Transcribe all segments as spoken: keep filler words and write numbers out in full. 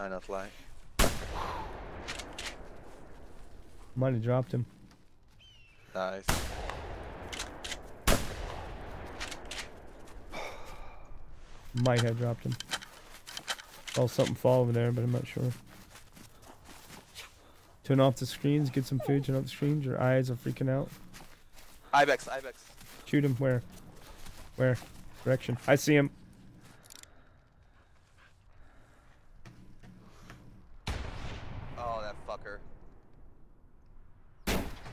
Not enough light. Might have dropped him. Nice. Might have dropped him. Saw something fall over there, but I'm not sure. Turn off the screens, get some food, turn off the screens. Your eyes are freaking out. Ibex, Ibex. Shoot him. Where? Where? Direction. I see him. Oh, that fucker.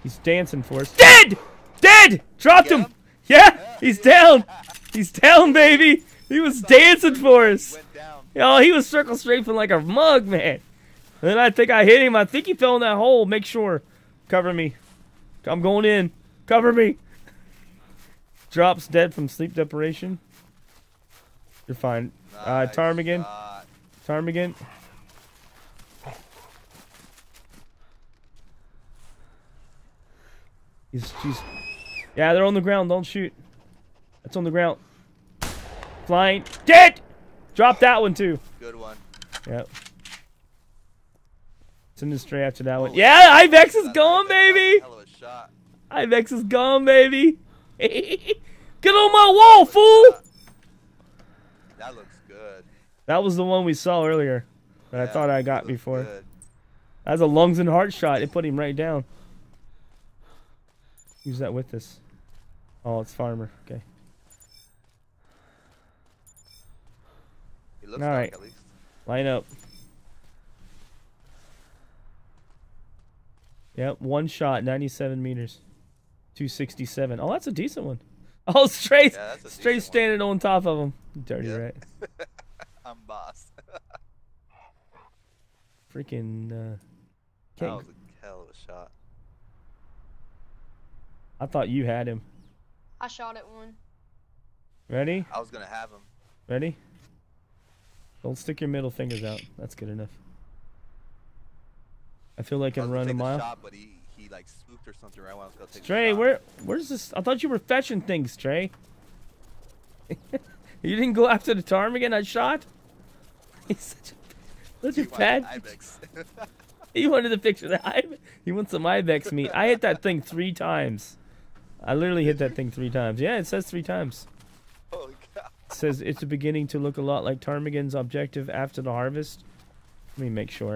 He's dancing for us. Dead! Dead! Dropped him! him! Yeah! He's down! He's down, baby! He was dancing for us! Oh, he was circle strafing like a mug, man. And then I think I hit him. I think he fell in that hole. Make sure. Cover me. I'm going in. Cover me. Drops dead from sleep deprivation. You're fine. Uh, Ptarmigan. Ptarmigan. He's, he's... Yeah, they're on the ground. Don't shoot. That's on the ground. Flying. Dead! Drop that one, too. Good one. Yep. Send this Trey after that Holy one. Yeah, Ibex is gone, baby! Hell of a shot. Ibex is gone, baby! Get on my wall, fool! That looks good. That was the one we saw earlier that yeah, I thought I got before. Good. That was a lungs and heart shot. It put him right down. Use that with this. Oh, it's Farmer. Okay. He looks all right. At least. Line up. Yep, one shot, ninety-seven meters, two sixty-seven. Oh, that's a decent one. Oh, straight, yeah, straight standing one. on top of him. Dirty, yep. Right? I'm boss. Freaking. Uh, that was a hell of a shot. I thought you had him. I shot at one. Ready? I was gonna have him. Ready? Don't stick your middle fingers out. That's good enough. I feel like I can run a mile. Shot, but he, he, like, swooped or something right when I was going to take Trey, where, where's this? I thought you were fetching things, Trey. You didn't go after the Ptarmigan I shot? He's such a, such a bad. He wanted the picture of the Ibex. He wants some Ibex meat. I hit that thing three times. I literally hit that thing three times. Yeah, it says three times. Holy cow. It says it's beginning to look a lot like Ptarmigan's objective after the harvest. Let me make sure.